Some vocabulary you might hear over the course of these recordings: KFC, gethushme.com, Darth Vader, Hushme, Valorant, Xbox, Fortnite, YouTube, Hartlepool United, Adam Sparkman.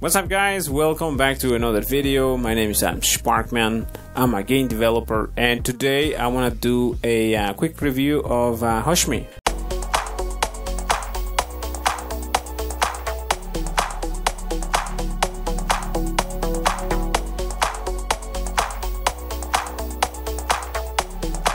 What's up guys, welcome back to another video. My name is Adam Sparkman, I'm a game developer, and today I want to do a quick review of Hushme.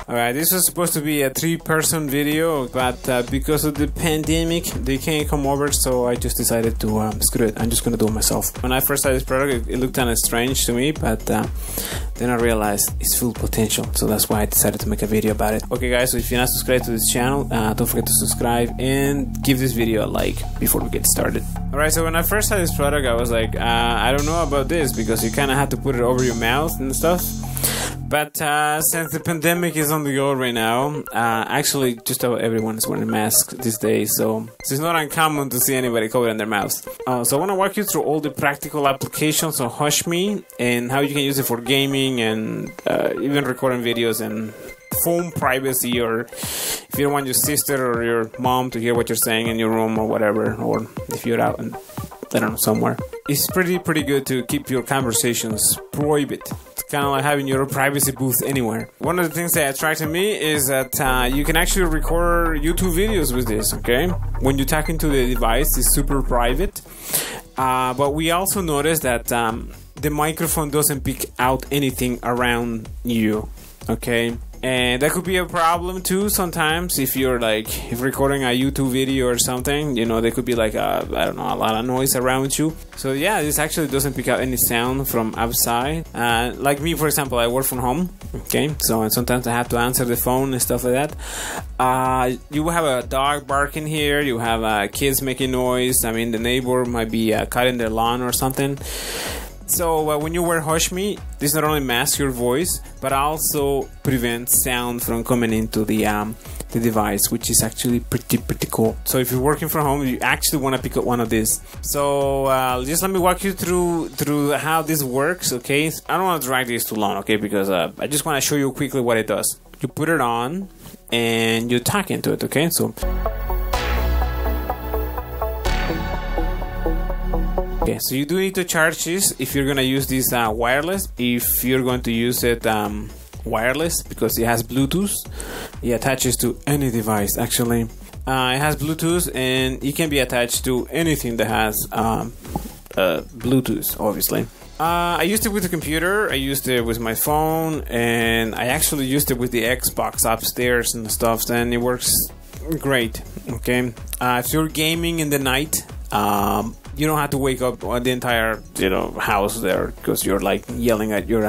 Alright, this was supposed to be a 3-person video, but because of the pandemic they can't come over, so I just decided to screw it, I'm just gonna do it myself. When I first saw this product it looked kind of strange to me, but then I realized it's full potential, so that's why I decided to make a video about it. Okay guys, so if you're not subscribed to this channel, don't forget to subscribe and give this video a like before we get started. Alright, so when I first saw this product I was like, I don't know about this, because you kind of have to put it over your mouth and stuff. But since the pandemic is on the go right now, actually just about everyone is wearing masks these days, so it's not uncommon to see anybody covering their mouths. So I want to walk you through all the practical applications of Hushme and how you can use it for gaming and even recording videos and phone privacy, or if you don't want your sister or your mom to hear what you're saying in your room or whatever, or if you're out and I don't know, somewhere. It's pretty good to keep your conversations private. Kind of like having your privacy booth anywhere. One of the things that attracted me is that you can actually record YouTube videos with this, okay? When you tap into the device, it's super private. But we also noticed that the microphone doesn't pick out anything around you, okay? And that could be a problem too sometimes if you're like recording a YouTube video or something, you know, there could be like a, I don't know, a lot of noise around you. So yeah, this actually doesn't pick out any sound from outside. Like me, for example, I work from home, okay, so sometimes I have to answer the phone and stuff like that. You have a dog barking here, you have kids making noise, I mean the neighbor might be cutting their lawn or something. So when you wear Hushme, this not only masks your voice, but also prevents sound from coming into the device, which is actually pretty cool. So if you're working from home, you actually want to pick up one of these. So just let me walk you through how this works, okay? I don't want to drag this too long, okay? Because I just want to show you quickly what it does. You put it on, and you talk into it, okay? So. Okay, so you do need to charge this if you're gonna use this wireless. If you're going to use it wireless, because it has Bluetooth, it attaches to any device actually. It has Bluetooth and it can be attached to anything that has Bluetooth, obviously. I used it with the computer, I used it with my phone, and I actually used it with the Xbox upstairs and stuff, and it works great, okay? If you're gaming in the night, you don't have to wake up the entire, you know, house there because you're like yelling at your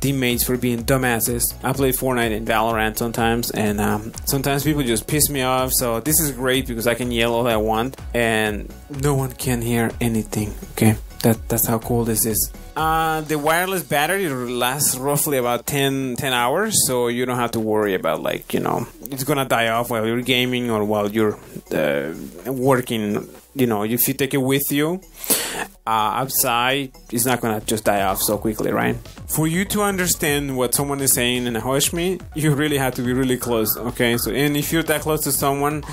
teammates for being dumbasses. I play Fortnite and Valorant sometimes, and sometimes people just piss me off. So this is great because I can yell all I want and no one can hear anything. Okay, that's how cool this is. The wireless battery lasts roughly about 10 hours, so you don't have to worry about, like, you know, it's gonna die off while you're gaming or while you're working. You know, if you take it with you outside, it's not gonna just die off so quickly, right? For you to understand what someone is saying in a Hushme, you really have to be really close, okay? So, and if you're that close to someone,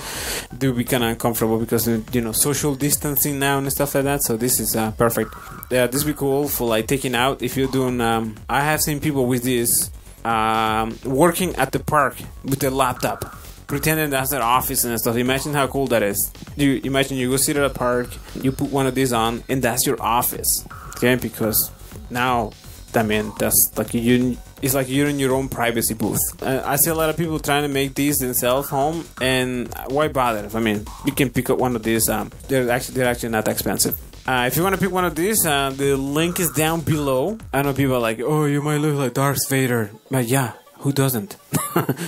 they'll be kind of uncomfortable because, you know, social distancing now and stuff like that. So this is perfect. Yeah, this would be cool for like taking out if you're doing. I have seen people with this working at the park with their laptop, pretending that's their office and stuff. Imagine how cool that is. You imagine you go sit at a park, you put one of these on, and that's your office. Okay, because now, I mean, that's like you. It's like you're in your own privacy booth. I see a lot of people trying to make these themselves home, and why bother? I mean, you can pick up one of these. They're actually not expensive. If you want to pick one of these, the link is down below. I know people are like, oh, you might look like Darth Vader, but yeah. Who doesn't?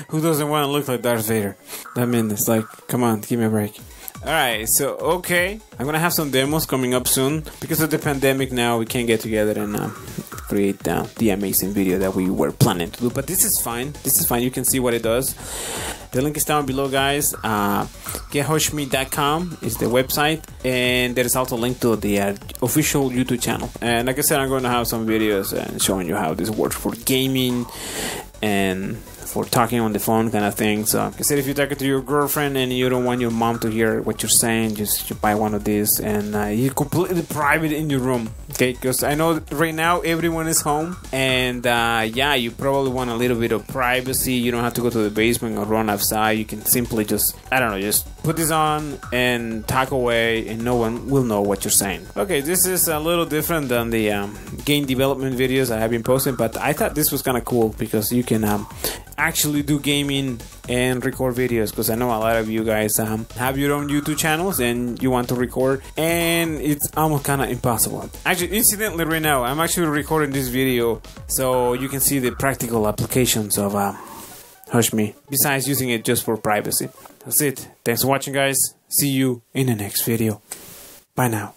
Who doesn't want to look like Darth Vader? I mean, it's like, come on, give me a break. Alright, so, okay. I'm gonna have some demos coming up soon. Because of the pandemic now, we can't get together and create the amazing video that we were planning to do. But this is fine. This is fine. You can see what it does. The link is down below, guys. gethushme.com is the website. And there is also a link to the official YouTube channel. And like I said, I'm gonna have some videos showing you how this works for gaming and for talking on the phone kind of thing. So instead, if you talk to your girlfriend and you don't want your mom to hear what you're saying, just you buy one of these, and you're completely private in your room, okay? Because I know right now everyone is home, and yeah, you probably want a little bit of privacy. You don't have to go to the basement or run outside. You can simply just, I don't know, just put this on and talk away, and no one will know what you're saying. Okay, this is a little different than the game development videos I have been posting, but I thought this was kind of cool because you can actually do gaming and record videos, because I know a lot of you guys have your own YouTube channels and you want to record, and it's almost kind of impossible. Actually, incidentally, right now I'm actually recording this video so you can see the practical applications of Hushme, besides using it just for privacy. That's it. Thanks for watching, guys. See you in the next video. Bye now.